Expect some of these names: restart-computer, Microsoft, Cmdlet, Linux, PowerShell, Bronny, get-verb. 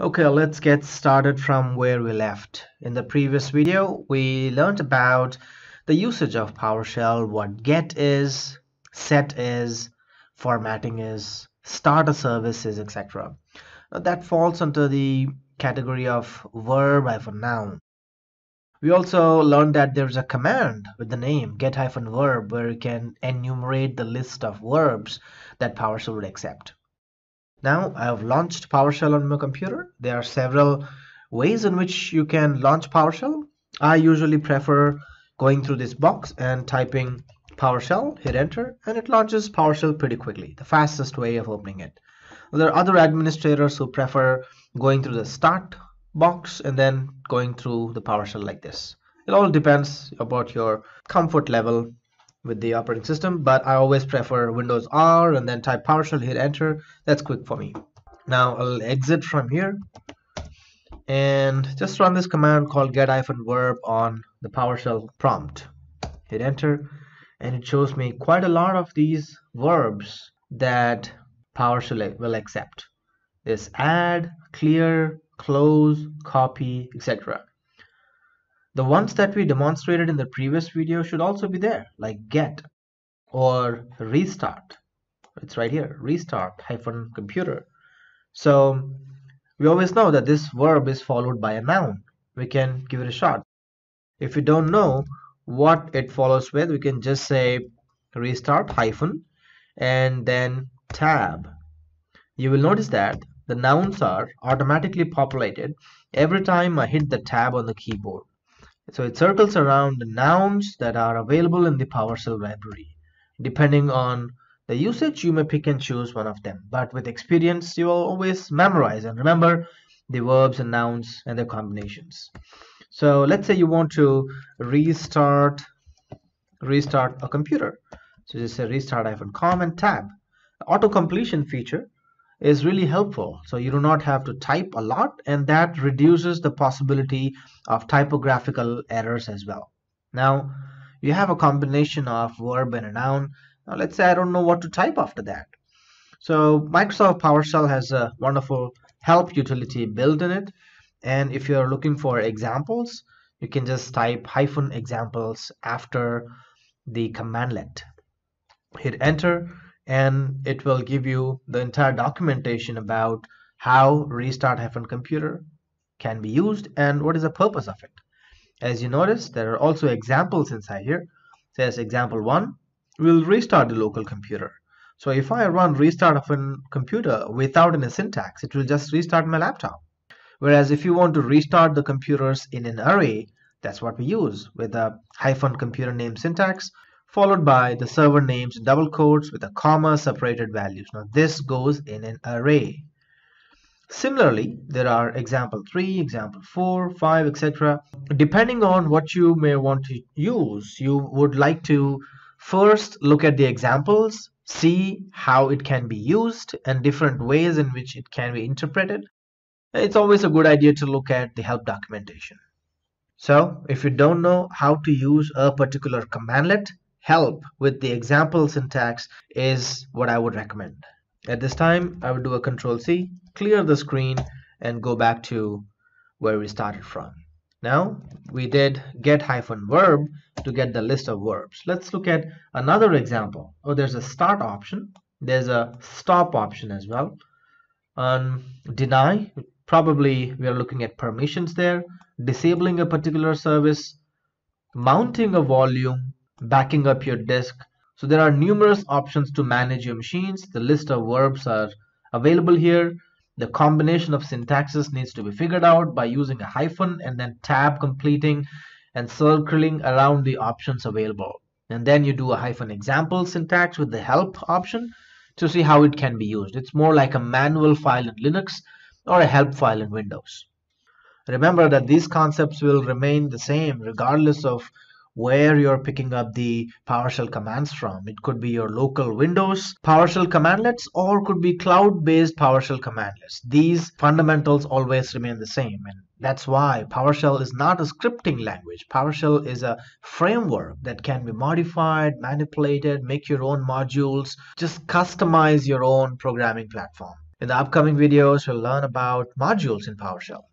Okay, let's get started from where we left. In the previous video, we learned about the usage of PowerShell, what get is, set is, formatting is, start a service is, etc. That falls under the category of verb hyphen noun. We also learned that there's a command with the name get-verb where you can enumerate the list of verbs that PowerShell would accept. Now I have launched PowerShell on my computer. There are several ways in which you can launch PowerShell. I usually prefer going through this box and typing PowerShell, hit enter, and it launches PowerShell pretty quickly, the fastest way of opening it. There are other administrators who prefer going through the start box and then going through the PowerShell like this. It all depends about your comfort level with the operating system, but I always prefer Windows R and then type PowerShell, hit enter. That's quick for me. Now I'll exit from here and just run this command called get-verb on the PowerShell prompt. Hit enter and it shows me quite a lot of these verbs that PowerShell will accept. This add, clear, close, copy, etc. The ones that we demonstrated in the previous video should also be there, like get or restart. It's right here, restart-computer. So we always know that this verb is followed by a noun. We can give it a shot. If you don't know what it follows with, we can just say restart- and then tab. You will notice that the nouns are automatically populated every time I hit the tab on the keyboard. So it circles around the nouns that are available in the PowerShell library. Depending on the usage, you may pick and choose one of them. But with experience, you will always memorize and remember the verbs and nouns and their combinations. So let's say you want to restart a computer. So just say restart-com and tab. The auto-completion feature is really helpful, so you do not have to type a lot, and that reduces the possibility of typographical errors as well. Now you have a combination of verb and a noun. Now let's say I don't know what to type after that. So Microsoft PowerShell has a wonderful help utility built in it, and if you're looking for examples, you can just type -examples after the commandlet. Hit enter and it will give you the entire documentation about how restart-computer can be used and what is the purpose of it. As you notice, there are also examples inside here. It says example 1 will restart the local computer. So if I run restart-computer without any syntax, it will just restart my laptop. Whereas if you want to restart the computers in an array, that's what we use with a -computer name syntax, followed by the server names in double quotes with a comma separated values. Now this goes in an array. Similarly, there are example 3, example 4, 5, etc. Depending on what you may want to use, you would like to first look at the examples, see how it can be used and different ways in which it can be interpreted. It's always a good idea to look at the help documentation. So if you don't know how to use a particular commandlet, help with the example syntax is what I would recommend. At this time, I would do a Control-C, clear the screen, and go back to where we started from. Now, we did get-verb to get the list of verbs. Let's look at another example. Oh, there's a start option. There's a stop option as well. Deny, probably we are looking at permissions there. Disabling a particular service, mounting a volume, backing up your disk. So there are numerous options to manage your machines. The list of verbs are available here. The combination of syntaxes needs to be figured out by using a hyphen and then tab, completing and circling around the options available. And then you do a -example syntax with the help option to see how it can be used. It's more like a manual file in Linux or a help file in Windows. Remember that these concepts will remain the same regardless of where you're picking up the PowerShell commands from. It could be your local Windows PowerShell commandlets or could be cloud-based PowerShell commandlets. These fundamentals always remain the same, and that's why PowerShell is not a scripting language. PowerShell is a framework that can be modified, manipulated, make your own modules, just customize your own programming platform. In the upcoming videos, we'll learn about modules in PowerShell.